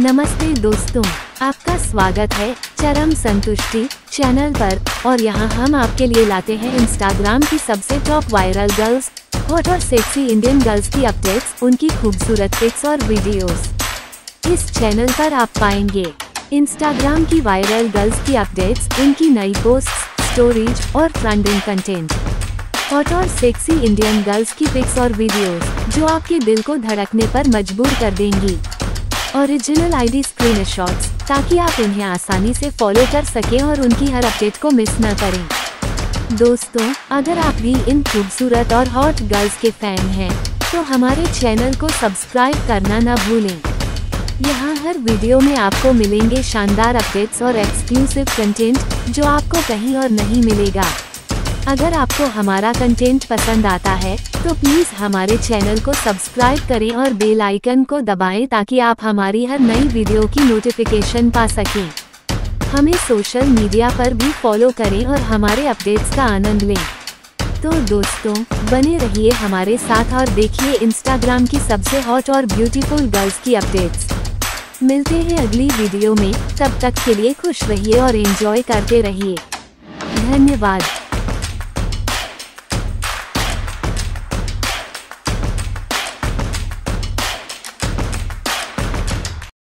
नमस्ते दोस्तों, आपका स्वागत है चरम संतुष्टि चैनल पर। और यहाँ हम आपके लिए लाते हैं इंस्टाग्राम की सबसे टॉप वायरल गर्ल्स, हॉट और सेक्सी इंडियन गर्ल्स की अपडेट्स, उनकी खूबसूरत पिक्स और वीडियोस। इस चैनल पर आप पाएंगे इंस्टाग्राम की वायरल गर्ल्स की अपडेट्स, उनकी नई पोस्ट, स्टोरीज और ट्रेंडिंग कंटेंट। हॉट और सेक्सी इंडियन गर्ल्स की पिक्स और वीडियोस जो आपके दिल को धड़कने पर मजबूर कर देंगी। ओरिजिनल आईडी स्क्रीनशॉट्स, ताकि आप उन्हें आसानी से फॉलो कर सकें और उनकी हर अपडेट को मिस न करें। दोस्तों, अगर आप भी इन खूबसूरत और हॉट गर्ल्स के फैन हैं तो हमारे चैनल को सब्सक्राइब करना ना भूलें। यहाँ हर वीडियो में आपको मिलेंगे शानदार अपडेट्स और एक्सक्लूसिव कंटेंट जो आपको कहीं और नहीं मिलेगा। अगर आपको हमारा कंटेंट पसंद आता है तो प्लीज़ हमारे चैनल को सब्सक्राइब करें और बेल आइकन को दबाएं ताकि आप हमारी हर नई वीडियो की नोटिफिकेशन पा सकें। हमें सोशल मीडिया पर भी फॉलो करें और हमारे अपडेट्स का आनंद लें। तो दोस्तों, बने रहिए हमारे साथ और देखिए इंस्टाग्राम की सबसे हॉट और ब्यूटीफुल गर्ल्स की अपडेट्स। मिलते हैं अगली वीडियो में, तब तक के लिए खुश रहिए और एंजॉय करते रहिए। धन्यवाद।